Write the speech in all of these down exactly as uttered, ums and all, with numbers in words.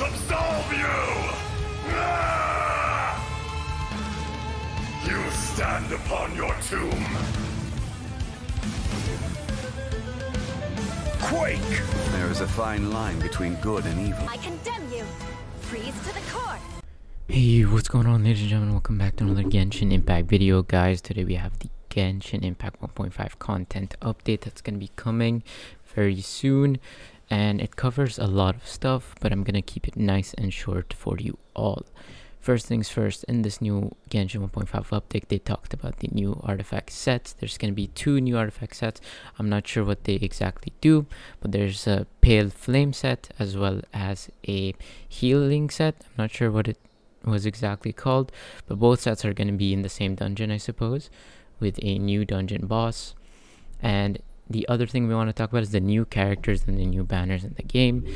not absolve you! You stand upon your tomb. Quake! There is a fine line between good and evil. I condemn you. Freeze to the core. Hey, what's going on, ladies and gentlemen? Welcome back to another Genshin Impact video, guys. Today we have the Genshin Impact one point five content update that's going to be coming very soon, and it covers a lot of stuff, but I'm gonna keep it nice and short for you all. First things first, in this new Genshin one point five update, they talked about the new artifact sets. There's gonna be two new artifact sets. I'm not sure what they exactly do, but there's a pale flame set as well as a healing set. I'm not sure what it was exactly called, but both sets are gonna be in the same dungeon, I suppose, with a new dungeon boss. And the other thing we want to talk about is the new characters and the new banners in the game.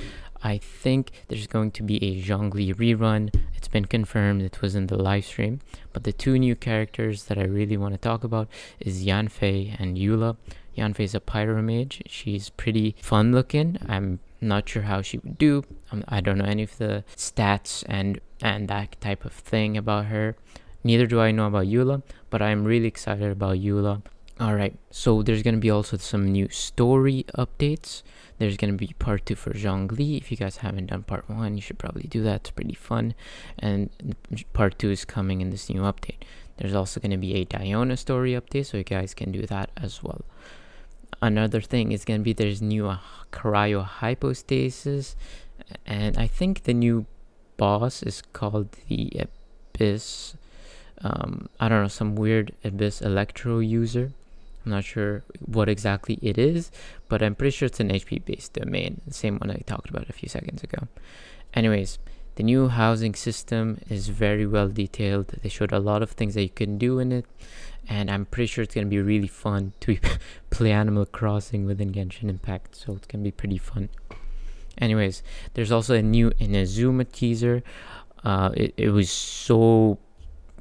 I think there's going to be a Zhongli rerun. It's been confirmed. It was in the live stream. But the two new characters that I really want to talk about is Yanfei and Eula. Yanfei is a pyromage. She's pretty fun looking. I'm not sure how she would do. Um, I don't know any of the stats and, and that type of thing about her. Neither do I know about Eula, but I'm really excited about Eula. Alright, so there's going to be also some new story updates. There's going to be part two for Zhongli. If you guys haven't done part one, you should probably do that. It's pretty fun. And part two is coming in this new update. There's also going to be a Diona story update, so you guys can do that as well. Another thing is going to be there's new uh, cryo-hypostasis. And I think the new boss is called the Abyss. Um, I don't know, some weird Abyss Electro user. I'm not sure what exactly it is, but I'm pretty sure it's an H P based domain, the same one I talked about a few seconds ago. Anyways, the new housing system is very well detailed. They showed a lot of things that you can do in it, and I'm pretty sure it's going to be really fun to play Animal Crossing within Genshin Impact, so it's going to be pretty fun. Anyways, there's also a new Inazuma teaser. Uh, it, it was so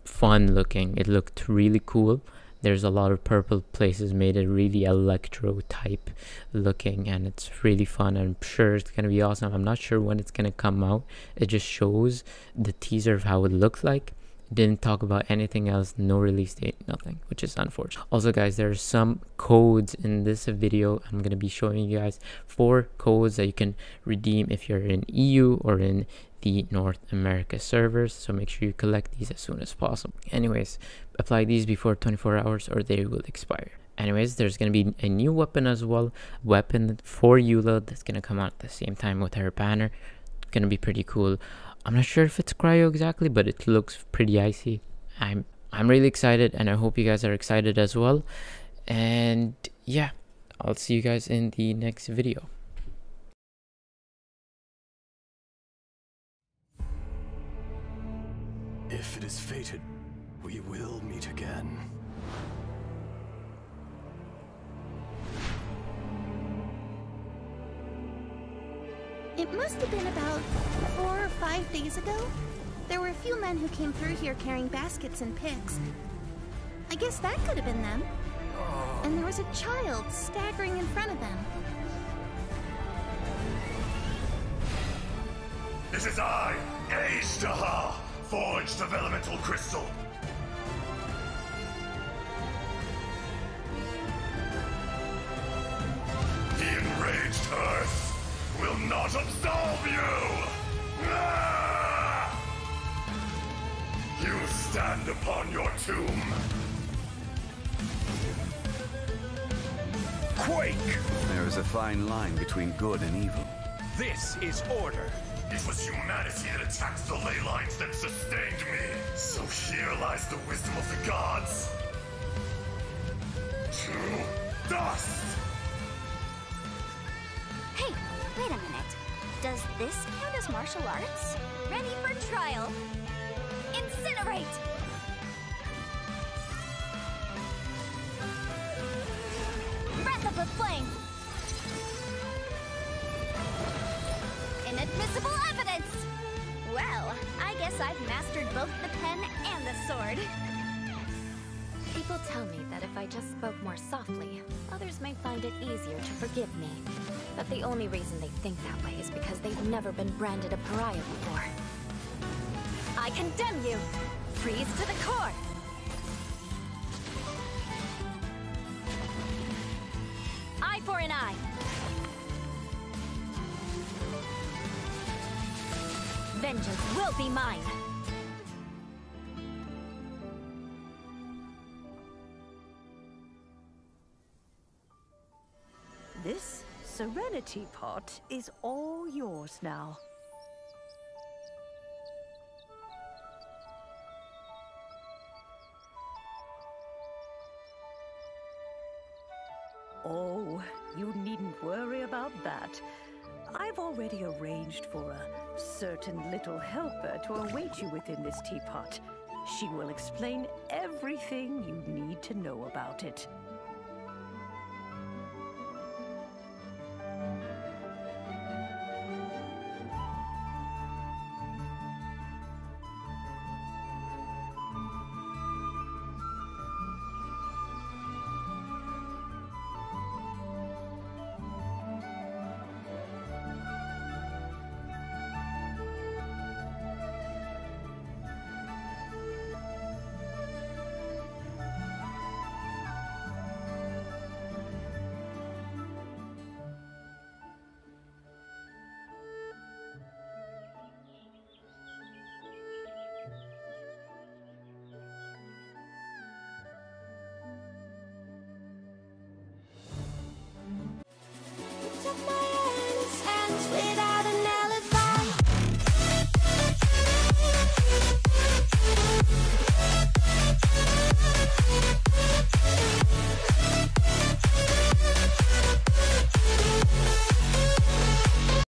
fun looking. It looked really cool. There's a lot of purple places, made it really electro type looking, and it's really fun. I'm sure it's gonna be awesome. I'm not sure when it's gonna come out. It just shows the teaser of how it looked like. Didn't talk about anything else, no release date, nothing, which is unfortunate. Also, guys, there are some codes in this video. I'm gonna be showing you guys four codes that you can redeem if you're in E U or in the North America servers, so make sure you collect these as soon as possible. Anyways, apply these before twenty-four hours or they will expire. Anyways, there's gonna be a new weapon as well, weapon for Eula, that's gonna come out at the same time with her banner. It's gonna be pretty cool. I'm not sure if it's cryo exactly, but it looks pretty icy. I'm I'm really excited, and I hope you guys are excited as well. And yeah, I'll see you guys in the next video. If it is fated, we will meet again. It must have been about four or five days ago. There were a few men who came through here carrying baskets and picks. I guess that could have been them. And there was a child staggering in front of them. This is I, Aistaha, forged of elemental crystal. The enraged earth will not absolve you! You stand upon your tomb. Quake! There is a fine line between good and evil. This is order. It was humanity that attacked the ley lines that sustained me. So here lies the wisdom of the gods. To dust! Wait a minute. Does this count as martial arts? Ready for trial. Incinerate! Breath of the flame! Inadmissible evidence! Well, I guess I've mastered both the pen and the sword. People tell me that if I just spoke more softly, others may find it easier to forgive me. But the only reason they think that way is because because they've never been branded a pariah before. I condemn you! Freeze to the core! Eye for an eye! Vengeance will be mine! This serenity pot is all yours now. Oh, you needn't worry about that. I've already arranged for a certain little helper to await you within this teapot. She will explain everything you need to know about it.